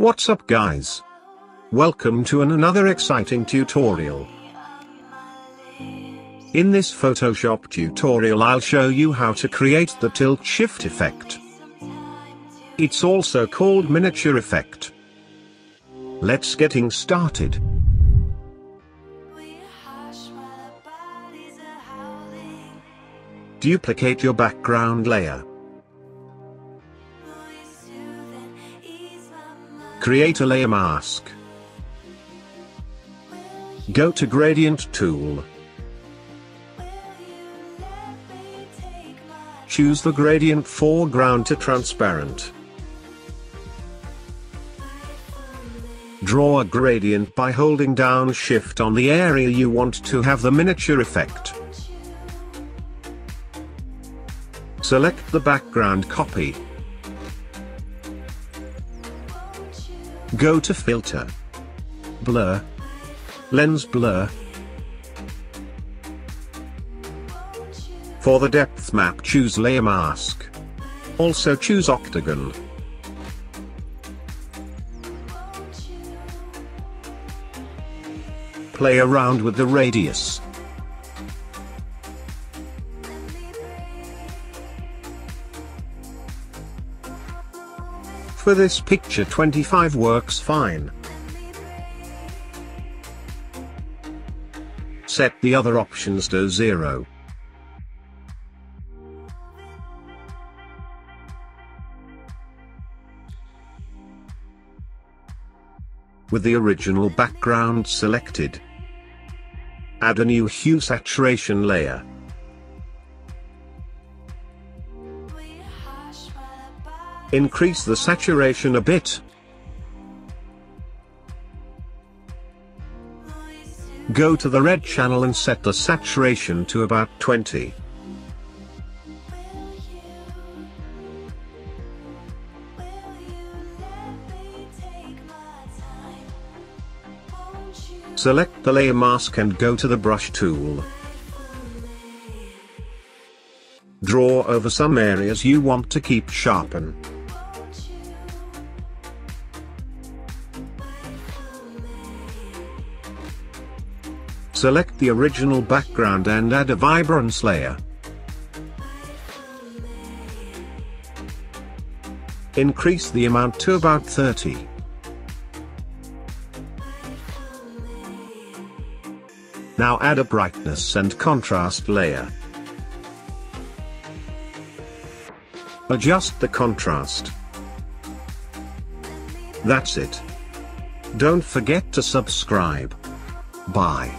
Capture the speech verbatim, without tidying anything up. What's up guys? Welcome to an another exciting tutorial. In this Photoshop tutorial I'll show you how to create the tilt shift effect. It's also called miniature effect. Let's getting started. Duplicate your background layer. Create a layer mask. Go to Gradient Tool. Choose the gradient foreground to transparent. Draw a gradient by holding down Shift on the area you want to have the miniature effect. Select the background copy. Go to Filter, Blur, Lens Blur. For the Depth Map choose Layer Mask. Also choose Octagon. Play around with the radius. For this picture twenty-five works fine. Set the other options to zero. With the original background selected, add a new hue saturation layer. Increase the saturation a bit. Go to the red channel and set the saturation to about twenty. Select the layer mask and go to the brush tool. Draw over some areas you want to keep sharpen. Select the original background and add a vibrance layer. Increase the amount to about thirty. Now add a brightness and contrast layer. Adjust the contrast. That's it. Don't forget to subscribe. Bye.